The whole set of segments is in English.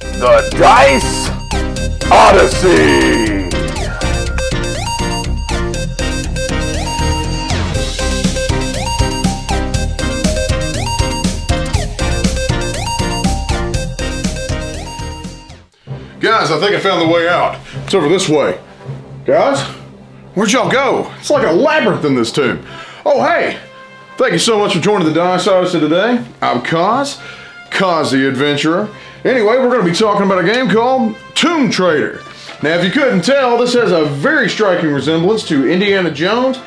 The Dice Odyssey! Guys, I think I found the way out. It's over this way. Guys, where'd y'all go? It's like a labyrinth in this tomb. Oh, hey! Thank you so much for joining the Dice Odyssey today. I'm Kazi Adventurer. Anyway, we're going to be talking about a game called Tomb Trader. Now, if you couldn't tell, this has a very striking resemblance to Indiana Jones.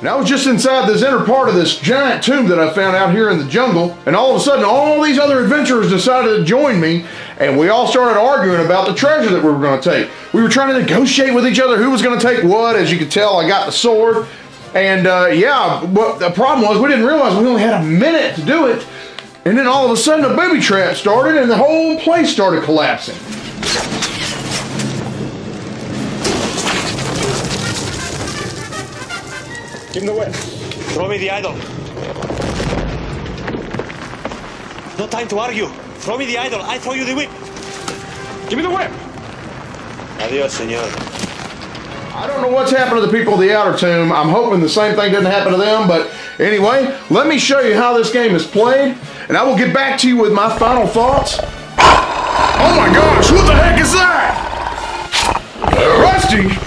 And I was just inside this inner part of this giant tomb that I found out here in the jungle, and all of a sudden all these other adventurers decided to join me, and we all started arguing about the treasure that we were going to take. We were trying to negotiate with each other who was going to take what. As you can tell, I got the sword, and yeah, but the problem was we didn't realize we only had a minute to do it, and then all of a sudden a booby trap started and the whole place started collapsing. Give him the whip. Throw me the idol. No time to argue. Throw me the idol. I throw you the whip. Give me the whip. Adios, señor. I don't know what's happened to the people of the outer tomb. I'm hoping the same thing didn't happen to them. But anyway, let me show you how this game is played, and I will get back to you with my final thoughts. Oh my gosh, what the heck is that? Rusty.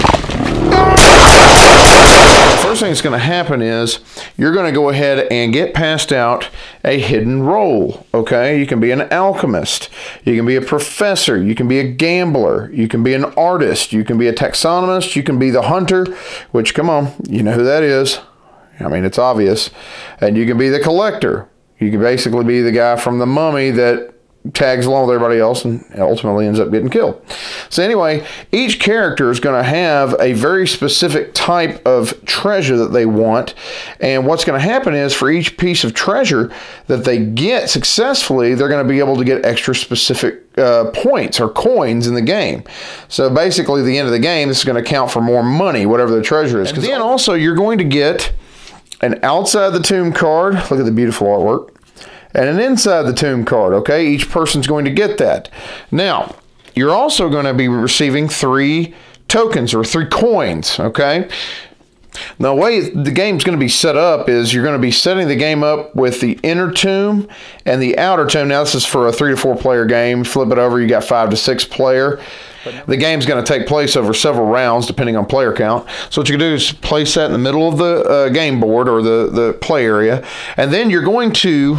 First thing that's going to happen is you're going to go ahead and get passed out a hidden role, okay? You can be an alchemist, you can be a professor, you can be a gambler, you can be an artist, you can be a taxonomist, you can be the hunter, which, come on, you know who that is. I mean, it's obvious. And you can be the collector. You can basically be the guy from The Mummy that tags along with everybody else and ultimately ends up getting killed. So anyway, each character is going to have a very specific type of treasure that they want, and what's going to happen is for each piece of treasure that they get successfully, they're going to be able to get extra specific points or coins in the game. So basically, at the end of the game, this is going to count for more money, whatever the treasure is. And then also, you're going to get an outside the tomb card. Look at the beautiful artwork. And an inside the tomb card, okay? Each person's going to get that. Now, you're also going to be receiving 3 tokens or 3 coins, okay? The way the game's going to be set up is you're going to be setting the game up with the inner tomb and the outer tomb. Now, this is for a 3 to 4 player game. Flip it over, you got 5 to 6 player. The game's going to take place over several rounds, depending on player count. So what you can do is place that in the middle of the game board or the play area, and then you're going to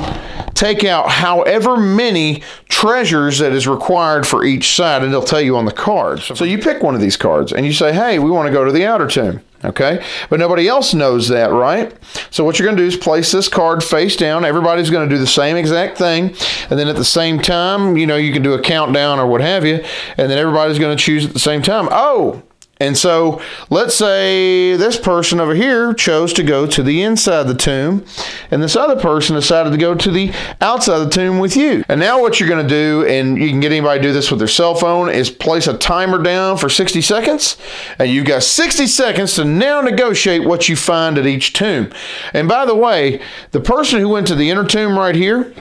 take out however many treasures that is required for each side, and they'll tell you on the cards. So you pick one of these cards, and you say, hey, we want to go to the outer tomb. Okay, but nobody else knows that, right? So what you're going to do is place this card face down. Everybody's going to do the same exact thing, and then at the same time, you know, you can do a countdown or what have you, and then everybody's going to choose at the same time. Oh, and so let's say this person over here chose to go to the inside the tomb, and this other person decided to go to the outside the tomb with you. And now what you're going to do, and you can get anybody to do this with their cell phone, is place a timer down for 60 seconds. And you've got 60 seconds to now negotiate what you find at each tomb. And by the way, the person who went to the inner tomb right here,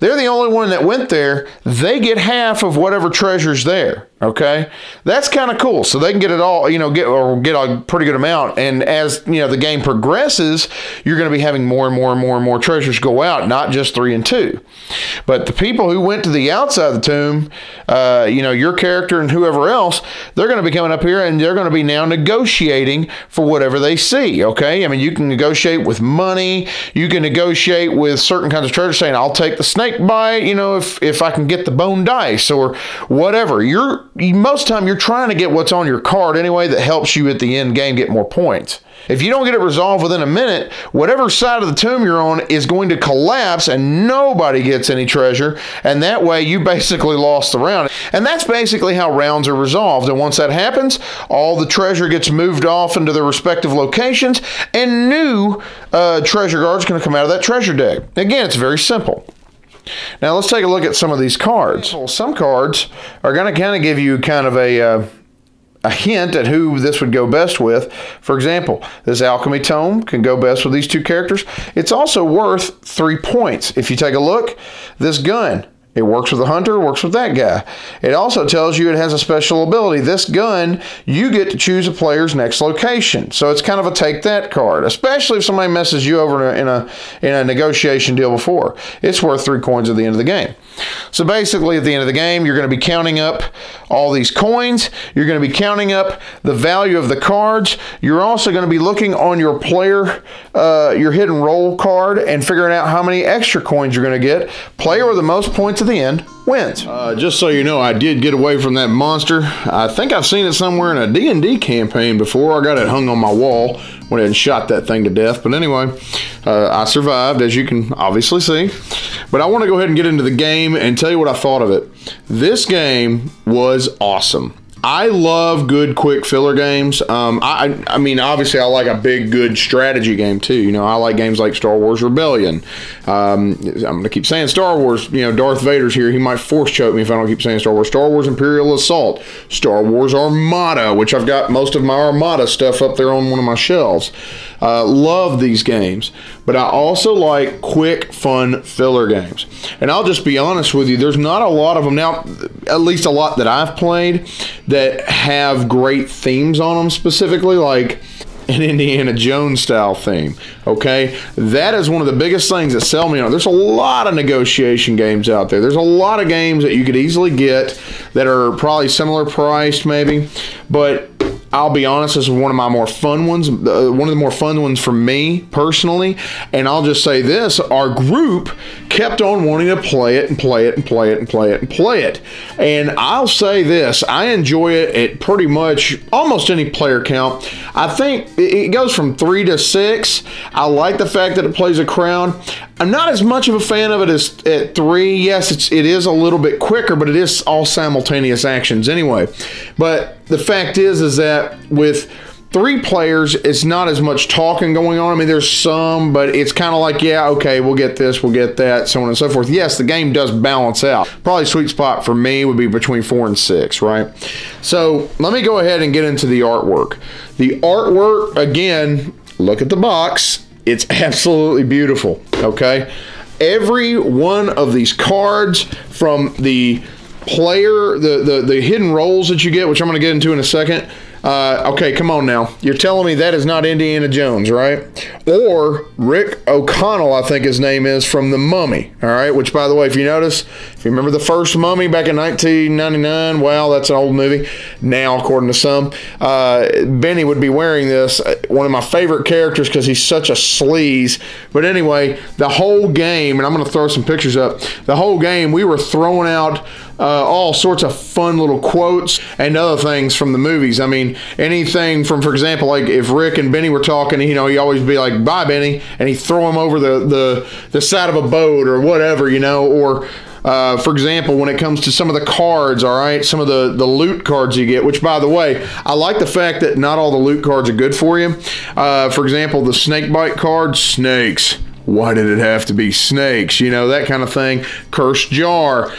they're the only one that went there. They get half of whatever treasure's there, okay? That's kind of cool. So they can get it all, you know, get a pretty good amount. And as, you know, the game progresses, you're going to be having more and more and more and more treasures go out, not just 3 and 2. But the people who went to the outside of the tomb, you know, your character and whoever else, they're going to be coming up here and they're going to be now negotiating for whatever they see, okay? I mean, you can negotiate with money. You can negotiate with certain kinds of treasure, saying, I'll take the snake bite, you know, if I can get the bone dice or whatever. Most of the time you're trying to get what's on your card anyway that helps you at the end game get more points. If you don't get it resolved within a minute, whatever side of the tomb you're on is going to collapse and nobody gets any treasure, and that way you basically lost the round. And that's basically how rounds are resolved, and once that happens, all the treasure gets moved off into their respective locations, and new treasure guards are going to come out of that treasure deck. Again, it's very simple. Now, let's take a look at some of these cards. Some cards are going to kind of give you kind of a hint at who this would go best with. For example, this alchemy tome can go best with these two characters. It's also worth 3 points. If you take a look, this gun, it works with the hunter, it works with that guy. It also tells you it has a special ability. This gun, you get to choose a player's next location. So it's kind of a take that card, especially if somebody messes you over in a negotiation deal before. It's worth 3 coins at the end of the game. So basically at the end of the game, you're going to be counting up all these coins. You're going to be counting up the value of the cards. You're also going to be looking on your player, your hidden roll card, and figuring out how many extra coins you're going to get. Player with the most points to the end wins. Just so you know, I did get away from that monster. I think I've seen it somewhere in a D&D campaign before. I got it hung on my wall. Went ahead and shot that thing to death. But anyway, I survived, as you can obviously see. But I want to go ahead and get into the game and tell you what I thought of it. This game was awesome. I love good, quick filler games. I mean, obviously, I like a big, good strategy game, too. You know, I like games like Star Wars Rebellion. I'm going to keep saying Star Wars. You know, Darth Vader's here. He might force choke me if I don't keep saying Star Wars. Star Wars Imperial Assault. Star Wars Armada, which I've got most of my Armada stuff up there on one of my shelves. Love these games. But I also like quick, fun filler games. And I'll just be honest with you, there's not a lot of them now, at least a lot that I've played, that have great themes on them, specifically like an Indiana Jones style theme. Okay, that is one of the biggest things that sell me on. There's a lot of negotiation games out there. There's a lot of games that you could easily get that are probably similar priced maybe, but I'll be honest, this is one of my more fun ones, one of the more fun ones for me personally. And I'll just say this, our group kept on wanting to play it and play it and play it and play it and play it. And I'll say this, I enjoy it at pretty much almost any player count. I think it goes from 3 to 6. I like the fact that it plays a crowd. I'm not as much of a fan of it as at 3. Yes, it is a little bit quicker, but it is all simultaneous actions anyway. But the fact is that with 3 players, it's not as much talking going on. I mean, there's some, but it's kind of like, yeah, okay, we'll get this, we'll get that, so on and so forth. Yes, the game does balance out. Probably sweet spot for me would be between 4 and 6, right? So let me go ahead and get into the artwork. The artwork, again, look at the box. It's absolutely beautiful, okay? Every one of these cards from the player, the hidden rolls that you get, which I'm going to get into in a second. Okay, come on now. You're telling me that is not Indiana Jones, right? Or Rick O'Connell, I think his name is, from The Mummy, all right? Which, by the way, if you notice, if you remember the first Mummy back in 1999, wow, that's an old movie now, according to some. Benny would be wearing this, one of my favorite characters because he's such a sleaze. But anyway, the whole game, and I'm going to throw some pictures up, the whole game we were throwing out all sorts of fun little quotes and other things from the movies. I mean, anything from, for example, like if Rick and Benny were talking, you know, he'd always be like, bye, Benny, and he'd throw him over the side of a boat or whatever, you know, or... for example, when it comes to some of the cards, all right, some of the loot cards you get, which, by the way, I like the fact that not all the loot cards are good for you. For example, the snake bite card, snakes. Why did it have to be snakes? You know, that kind of thing. Cursed jar,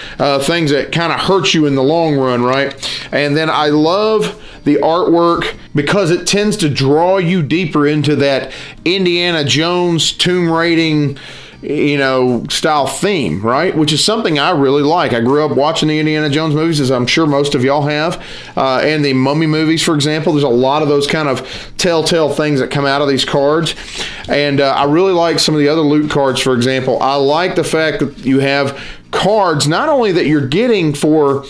things that kind of hurt you in the long run, right? And then I love the artwork because it tends to draw you deeper into that Indiana Jones tomb raiding, you know, style theme, right? Which is something I really like. I grew up watching the Indiana Jones movies, as I'm sure most of y'all have, and the Mummy movies, for example. There's a lot of those kind of telltale things that come out of these cards. And I really like some of the other loot cards, for example. I like the fact that you have cards, not only that you're getting for...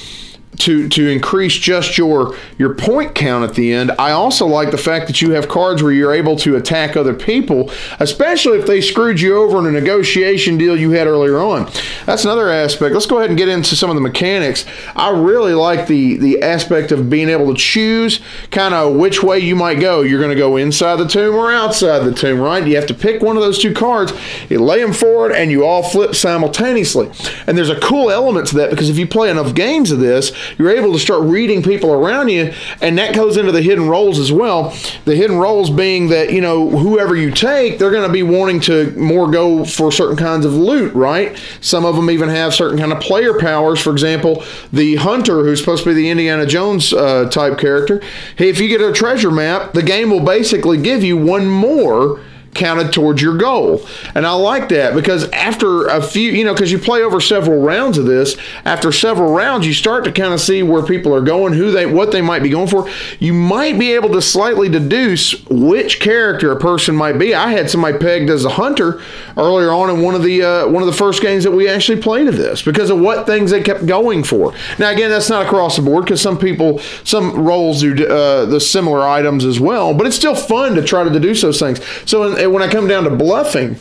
To increase just your point count at the end. I also like the fact that you have cards where you're able to attack other people, especially if they screwed you over in a negotiation deal you had earlier on. That's another aspect. Let's go ahead and get into some of the mechanics. I really like the aspect of being able to choose kind of which way you might go. You're going to go inside the tomb or outside the tomb, right? You have to pick one of those two cards, you lay them forward, and you all flip simultaneously. And there's a cool element to that because if you play enough games of this, you're able to start reading people around you, and that goes into the hidden roles as well. The hidden roles being that, you know, whoever you take, they're going to be wanting to more go for certain kinds of loot, right? Some of them even have certain kind of player powers. For example, the hunter, who's supposed to be the Indiana Jones type character, if you get a treasure map, the game will basically give you one more counted towards your goal. And I like that, because after a few, you know, because you play over several rounds of this, after several rounds you start to kind of see where people are going, who they, what they might be going for. You might be able to slightly deduce which character a person might be. I had somebody pegged as a hunter earlier on in one of the first games that we actually played of this, because of what things they kept going for. Now again, that's not across the board, because some people, some roles do the similar items as well, but it's still fun to try to deduce those things. So when I come down to bluffing,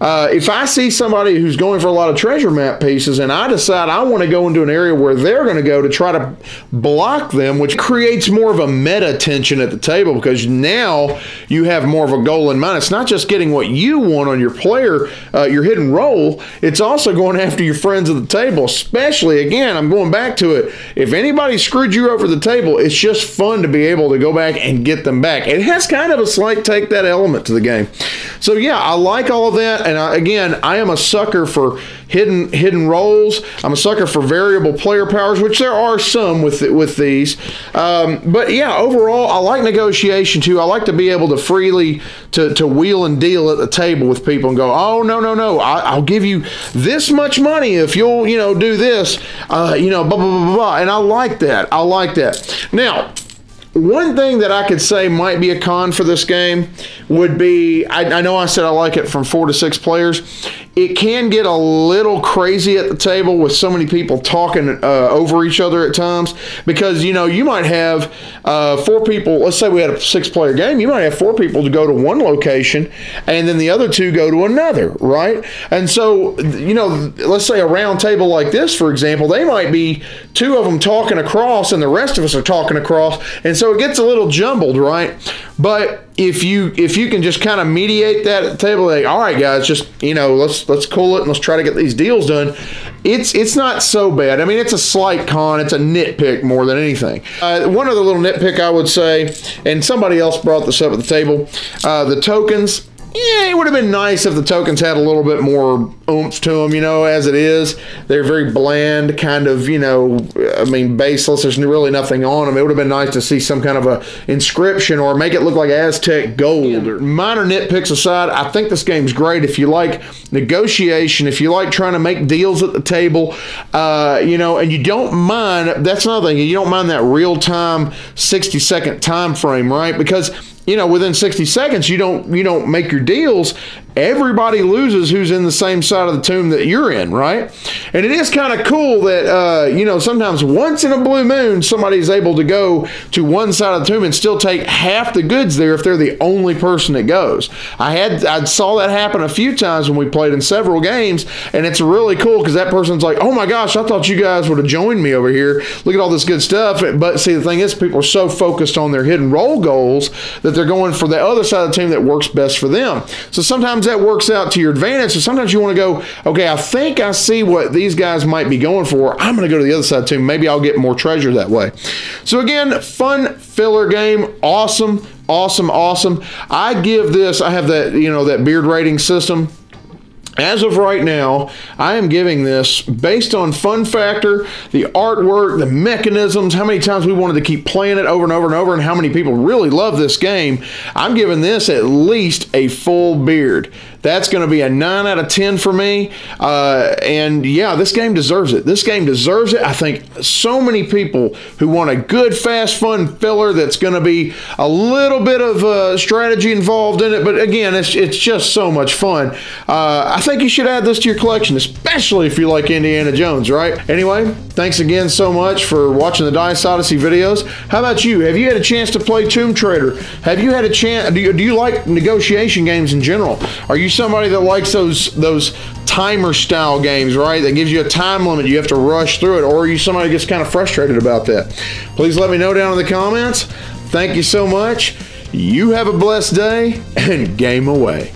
if I see somebody who's going for a lot of treasure map pieces and I decide I want to go into an area where they're going to go to try to block them, which creates more of a meta tension at the table, because now you have more of a goal in mind. It's not just getting what you want on your player, your hidden role, it's also going after your friends at the table, especially, again, I'm going back to it, if anybody screwed you over the table, it's just fun to be able to go back and get them back. It has kind of a slight take that element to the game. So yeah, I like all of that. And again, I am a sucker for hidden roles. I'm a sucker for variable player powers, which there are some with these. But yeah, overall, I like negotiation too. I like to be able to freely to wheel and deal at the table with people and go, oh no no no, I'll give you this much money if you'll, you know, do this, you know, blah blah blah blah. And I like that. I like that. Now, one thing that I could say might be a con for this game would be, I know I said I like it from 4 to 6 players. It can get a little crazy at the table with so many people talking over each other at times, because, you know, you might have 4 people, let's say we had a 6-player game, you might have 4 people to go to one location and then the other 2 go to another, right? And so, you know, let's say a round table like this, for example, they might be 2 of them talking across and the rest of us are talking across, and so it gets a little jumbled, right? But if you can just kind of mediate that at the table, like, all right guys, just, you know, let's cool it and let's try to get these deals done, it's not so bad. I mean, it's a slight con, it's a nitpick more than anything. One other little nitpick I would say, and somebody else brought this up at the table, the tokens. Yeah, it would have been nice if the tokens had a little bit more oomph to them, you know, as it is. They're very bland, kind of, you know, I mean, baseless. There's really nothing on them. It would have been nice to see some kind of a inscription or make it look like Aztec gold. Yeah. Minor nitpicks aside, I think this game's great. If you like negotiation, if you like trying to make deals at the table, you know, and you don't mind, that's another thing, you don't mind that real-time 60-second time frame, right? Because, you know, within 60 seconds, you don't make your deals, everybody loses who's in the same side of the tomb that you're in, right? And it is kind of cool that, you know, sometimes once in a blue moon, somebody's able to go to one side of the tomb and still take half the goods there if they're the only person that goes. I saw that happen a few times when we played in several games, and it's really cool because that person's like, oh my gosh, I thought you guys would have joined me over here. Look at all this good stuff. But see, the thing is, people are so focused on their hidden role goals that they're going for the other side of the tomb that works best for them. So sometimes that works out to your advantage. So sometimes you want to go, okay, I think I see what these guys might be going for. I'm going to go to the other side of the tomb. Maybe I'll get more treasure that way. So again, fun filler game. Awesome, awesome, awesome. I give this, I have that, you know, that beard rating system. As of right now, I am giving this, based on fun factor, the artwork, the mechanisms, how many times we wanted to keep playing it over and over and over, and how many people really love this game, I'm giving this at least a full beard. That's going to be a 9 out of 10 for me. And yeah, this game deserves it. This game deserves it. I think so many people who want a good, fast, fun filler that's going to be a little bit of strategy involved in it. But again, it's just so much fun. I think you should add this to your collection, especially if you like Indiana Jones, right? Anyway, thanks again so much for watching the Dice Odyssey videos. How about you? Have you had a chance to play Tomb Trader? Have you had a chance? Do you like negotiation games in general? Are you somebody that likes those timer style games, right, that gives you a time limit, you have to rush through it, or are you somebody that gets kind of frustrated about that? Please let me know down in the comments. Thank you so much. You have a blessed day, and game away.